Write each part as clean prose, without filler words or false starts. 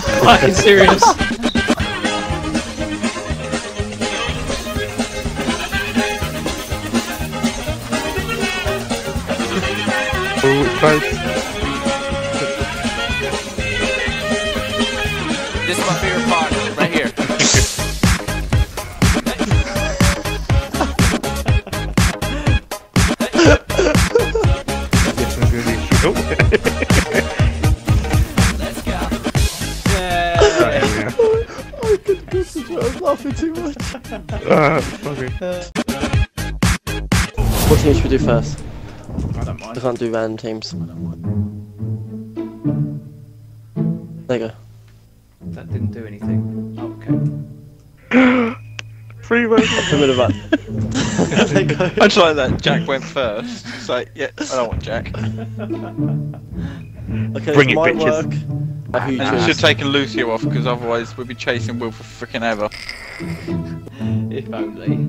fucking serious. This is my favorite part, right here. This is really cool. Let's go. Yeah. I couldn't concentrate. I was laughing too much. What team should we do first? I don't mind. I can't do random teams. I don't mind. There you go. That didn't do anything. Oh, okay. Free road. I tried that. Jack went first. It's like, yeah, I don't want Jack. Okay, bring it, bitches. Work. And we should take a Lucio off, because otherwise we'll be chasing Will for frickin' ever. If only.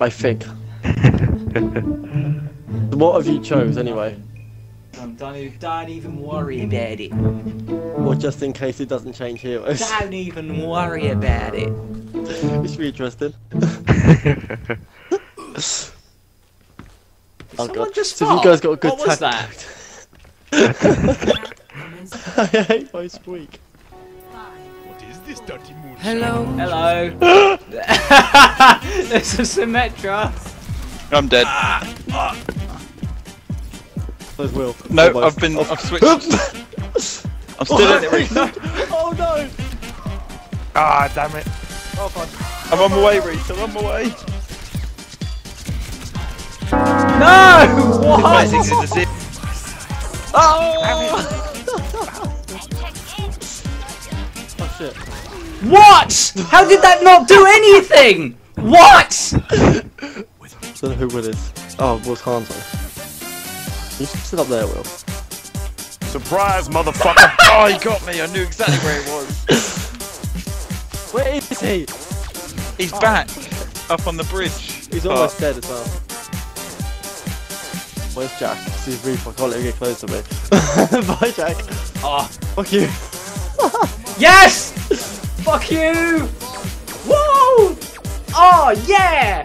I think. What have you chose anyway? Don't even worry about it. Well, just in case it doesn't change heroes. Don't even worry about it. It should be interesting. Oh god! Just so you guys got a good tactic. What was that? I hate my squeak. What is this dirty moon? Hello. Hello. This is Symmetra. I'm dead. There's Will. No, almost. I've switched. I'm still in it. No. Oh no! Ah, damn it. Oh, fun. I'm on my way, Reese. I'm on my way. No! What? Oh! Oh shit. What? How did that not do anything? What? I don't know who Will is. Oh, it was Hansel. You should sit up there, Will. Surprise, motherfucker! Oh, he got me! I knew exactly where he was. Where is he? He's back! Up on the bridge. He's almost dead as well. Where's Jack? He's brief, I can't let him get close to me. Bye, Jack. Ah, oh, fuck you. Yes! Fuck you! Whoa! Oh, yeah!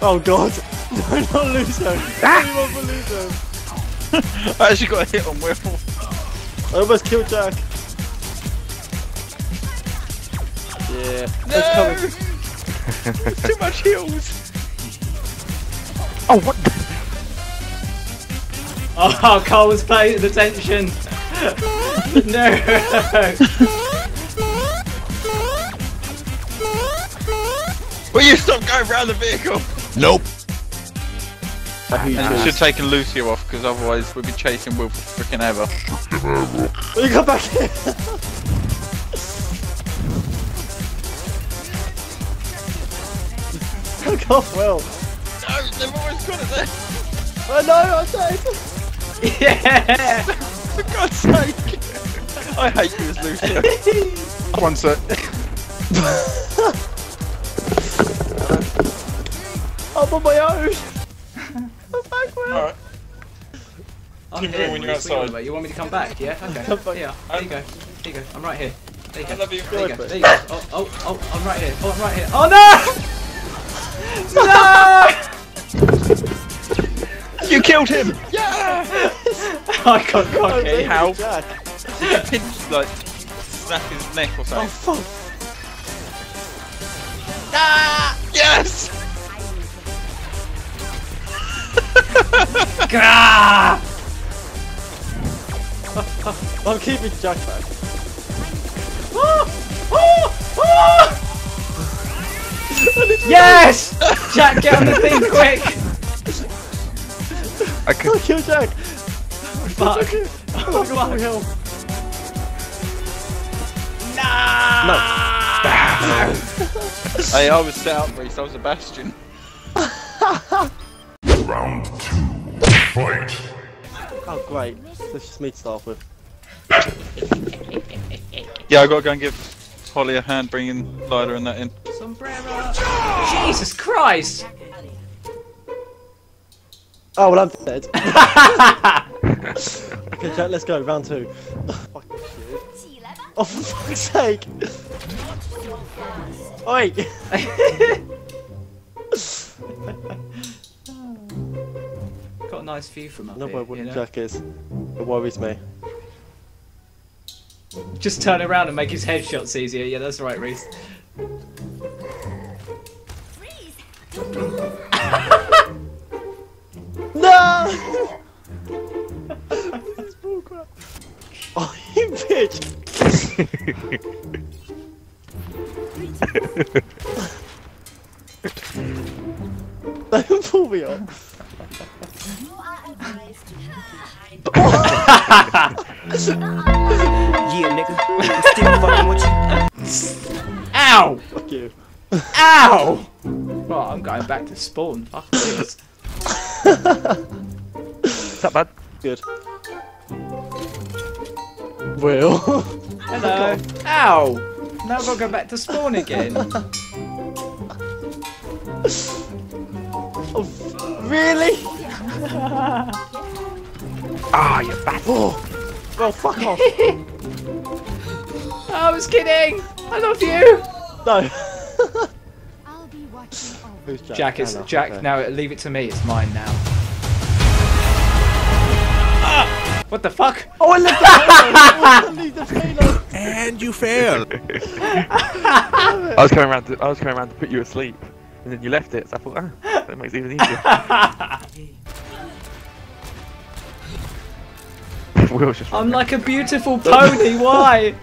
Oh, God. No, not Lucio. Ah! I actually got a hit on Will. I almost killed Jack. Yeah. No! It's too much heals. Oh, what? Oh, Cole was paying attention. No. Will you stop going round the vehicle? Nope. And we should take a Lucio off, because otherwise we'll be chasing Will for frickin' ever. Will you come back here? Fuck off, Will. No, they've always got it there. I know, I'm safe. Yeah! For God's sake. I hate you as Lucio. One sec. I'm on my own. I'm back, Will. Alright. Keep going when you're outside. You want me to come back? Yeah? Okay. Back. Yeah. There you go. There you go. I'm right here. There you go. I love you. There you go. There you go. Oh, oh, oh. I'm right here. Oh, I'm right here. Oh, no! No! You killed him! Yeah! I got cocky. How? Did you pinch, like, snap his neck or something? Oh, fuck. Ah! Yes! I'm keeping Jack back. Yes! Jack, get on the thing quick! I can kill Jack! Fuck! Oh, fuck. No! Hey, I was set up, Reese. I was a Bastion. Round 2. Fight! Oh great, let's just me to start with. Yeah, I gotta go and give Holly a hand bringing Lila and that in. Sombrero! Jesus Christ! Oh well, I'm dead. Okay Jack, let's go, round 2. Fucking shit. Oh, for fuck's sake! Oi! Got a nice view from up here. I don't know where Wooden Jack is. It worries me. Just turn around and make his headshots easier. Yeah, that's right, Reese. No! That's bullcrap. Oh, you bitch! Don't pull me up. You are advised to yeah, nigga. I'm still fucking with you. Ow! Fuck you. Ow! Well, I'm going back to spawn. Fuck this. Is that bad? Good. Will. Hello. Ow! Now I've got to go back to spawn again. Oh, really? Ah, you're back. Oh, well, fuck off. I was kidding. I love you. No. Who's Jack? Jack is Anna. Jack. Okay. Now leave it to me. It's mine now. Ah, what the fuck? Oh, I left the payload. And you failed. I was coming around to put you asleep, and then you left it. So I thought, ah, that makes it even easier. I'm like a beautiful pony. Why?